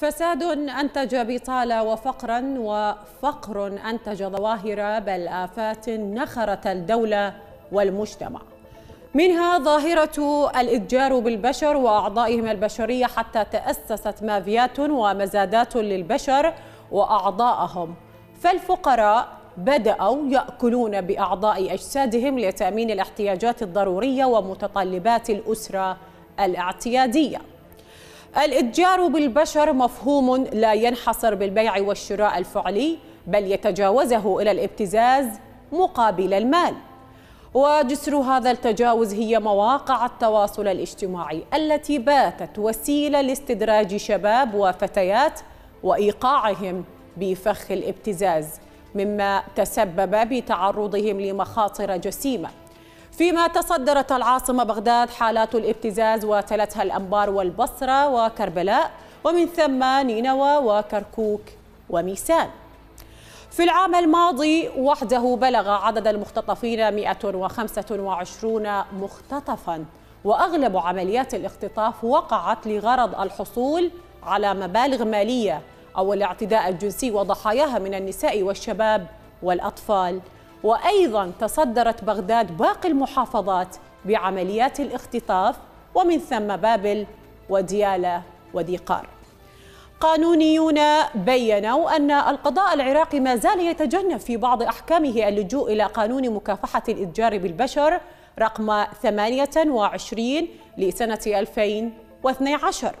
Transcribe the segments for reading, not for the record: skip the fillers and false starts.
فساد أنتج بطالة وفقرا، وفقر أنتج ظواهر بل آفات نخرت الدولة والمجتمع، منها ظاهرة الإتجار بالبشر وأعضائهم البشرية، حتى تأسست مافيات ومزادات للبشر وأعضائهم، فالفقراء بدأوا يأكلون بأعضاء أجسادهم لتأمين الاحتياجات الضرورية ومتطلبات الأسرة الاعتيادية. الإتجار بالبشر مفهوم لا ينحصر بالبيع والشراء الفعلي، بل يتجاوزه إلى الابتزاز مقابل المال، وجسر هذا التجاوز هي مواقع التواصل الاجتماعي التي باتت وسيلة لاستدراج شباب وفتيات وإيقاعهم بفخ الابتزاز، مما تسبب بتعرضهم لمخاطر جسيمة. فيما تصدرت العاصمة بغداد حالات الابتزاز وتلتها الأنبار والبصرة وكربلاء، ومن ثم نينوى وكركوك وميسان. في العام الماضي وحده بلغ عدد المختطفين 125 مختطفاً، وأغلب عمليات الاختطاف وقعت لغرض الحصول على مبالغ مالية أو الاعتداء الجنسي وضحاياها من النساء والشباب والأطفال. وأيضاً تصدرت بغداد باقي المحافظات بعمليات الاختطاف، ومن ثم بابل وديالى وذي قار. قانونيون بيّنوا أن القضاء العراقي ما زال يتجنب في بعض أحكامه اللجوء إلى قانون مكافحة الإتجار بالبشر رقم 28 لسنة 2012،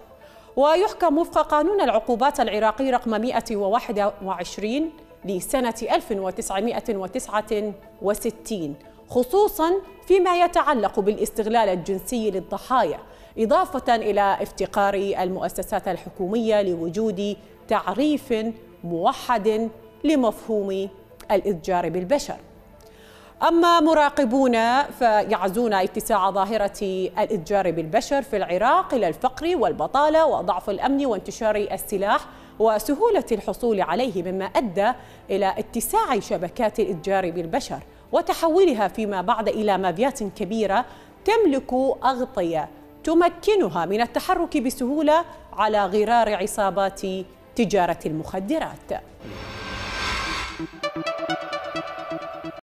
ويحكم وفق قانون العقوبات العراقي رقم 121 لسنة 1969، خصوصاً فيما يتعلق بالاستغلال الجنسي للضحايا، إضافة إلى افتقار المؤسسات الحكومية لوجود تعريف موحد لمفهوم الإتجار بالبشر. أما مراقبون فيعزون اتساع ظاهرة الإتجار بالبشر في العراق إلى الفقر والبطالة وضعف الأمن وانتشار السلاح وسهولة الحصول عليه، مما أدى إلى اتساع شبكات الإتجار بالبشر وتحولها فيما بعد إلى مافيات كبيرة تملك أغطية تمكنها من التحرك بسهولة على غرار عصابات تجارة المخدرات.